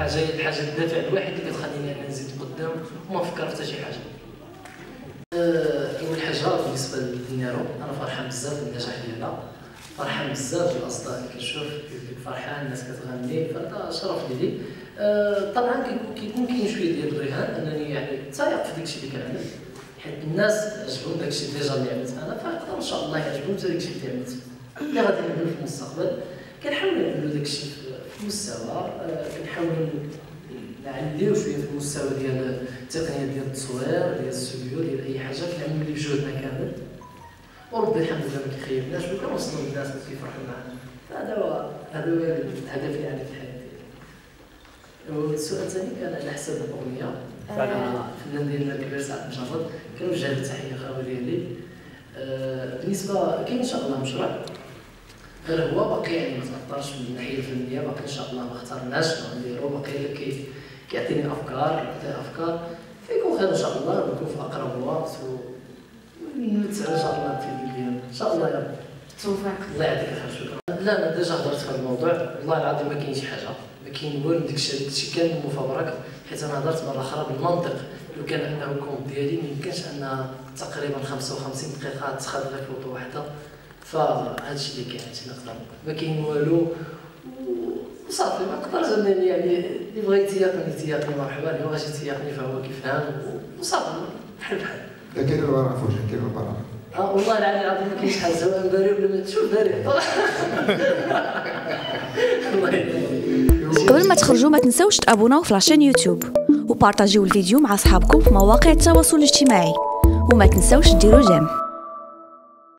حاجه هي الحاجه الدافع الوحيد اللي كتخليني انا نزيد لقدام وما نفكر حتى شي حاجه. اول حاجه بالنسبه للنيرو، انا فرحان بزاف بالنجاح ديالها، فرحان بزاف بالاصدقاء اللي كنشوف فرحان، الناس كتغني، فهذا شرف لي. طبعا كيكون كاين شويه ديال الرهان انني يعني تايق في داكشي اللي كنعمل، حيت الناس عجبهم داكشي ديجا اللي عملت انا، فنقدر ان شاء الله يعجبهم حتى داكشي اللي عملت اللي غادي نعملو في المستقبل. كنحاول نعملو داكشي في المستوى، كنحاول نعليو شويه في المستوى ديال التقنيه ديال التصوير ديال السيو ديال اي حاجه، كنعملو اللي بجهدنا كامل وربي الحمد لله ما كيخيبناش وكنوصلو للناس اللي كيفرحو معانا. هذا هو الهدف يعني في الحياه ديالي. السؤال الثاني كان على حسب الاغنيه، انا الفنان ديالنا الكبير سعد مجرد كنوجه له تحيه خاويه ديالي. بالنسبه كاين ان شاء الله مشروع، غير هو باقي يعني ما تاثرش من الناحيه الفنيه، باقي ان شاء الله ما اخترناش غنديرو، باقي كيعطيني افكار فيكون خير ان شاء الله، نكون في اقرب وقت ونتسع ان شاء الله الفيلم ديالنا ان شاء الله يا رب. توفيق الله يعطيك الخير. شكرا. لا انا ديجا هضرت في هذا الموضوع، والله العظيم ما كاينش حاجه، ما كاين والو، داكشي كامل مفبرك، حيت انا هضرت مره اخرى بالمنطق، لو كان انه الكومب ديالي ما يمكنش ان تقريبا 55 دقيقه تاخذ غير فوطو وحده، فهادشي اللي كاين تما ما كاين والو وصافي. ما نقدرش انني يعني اللي بغى يتيقني تيقني مرحبا، اللي بغى يتيقني فهو كيفهم وصافي بحال بحال. لا كاين البراءه فوجه، كاين البراءه. والله العظيم ما كاينش حاجه، سواء باري ولا تشوف باري قبل ما تخرجوا ما تنساوش تابوناو في لاشين يوتيوب وبارطاجيو الفيديو مع اصحابكم في مواقع التواصل الاجتماعي، وما تنساوش ديروا جيم.